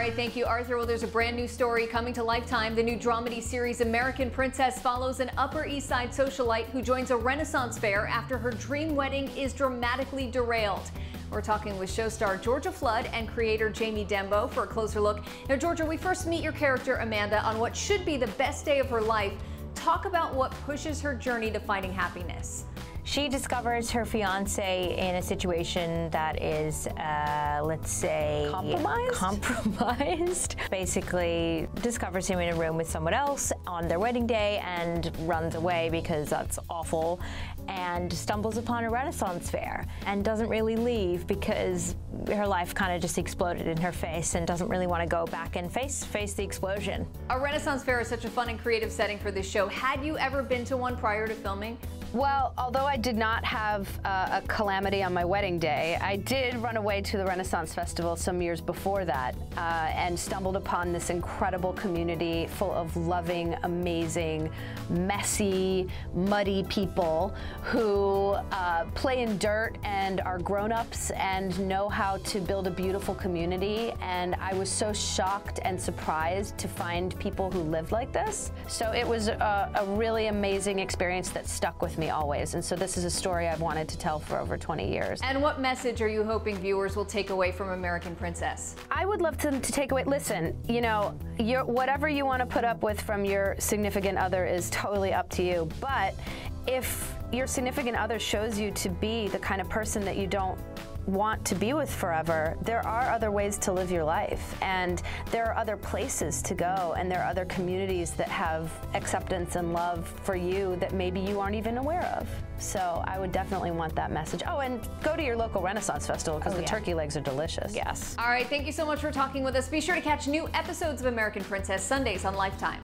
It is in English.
right, thank you, Arthur. Well, there's a brand new story coming to Lifetime. The new dramedy series American Princess follows an Upper East Side socialite who joins a Renaissance fair after her dream wedding is dramatically derailed. We're talking with show star Georgia Flood and creator Jamie Denbo for a closer look. Now, Georgia, we first meet your character, Amanda, on what should be the best day of her life. Talk about what pushes her journey to finding happiness. She discovers her fiancé in a situation that is, let's say... Compromised? Compromised. Basically discovers him in a room with someone else on their wedding day and runs away because that's awful, and stumbles upon a Renaissance fair and doesn't really leave because her life kind of just exploded in her face and doesn't really want to go back and face the explosion. A Renaissance fair is such a fun and creative setting for this show. Had you ever been to one prior to filming? Well, although I did not have a calamity on my wedding day, I did run away to the Renaissance Festival some years before that and stumbled upon this incredible community full of loving, amazing, messy, muddy people who play in dirt and are grown-ups and know how to build a beautiful community. And I was so shocked and surprised to find people who lived like this. So it was a really amazing experience that stuck with me always, and so this is a story I've wanted to tell for over 20 years. And what message are you hoping viewers will take away from American Princess? I would love them to take away, listen, you know, whatever you want to put up with from your significant other is totally up to you, but if your significant other shows you to be the kind of person that you don't want to be with forever, there are other ways to live your life, and there are other places to go, and there are other communities that have acceptance and love for you that maybe you aren't even aware of. So I would definitely want that message. Oh, and go to your local Renaissance Festival because the turkey legs are delicious. Yes. All right, thank you so much for talking with us. Be sure to catch new episodes of American Princess Sundays on Lifetime.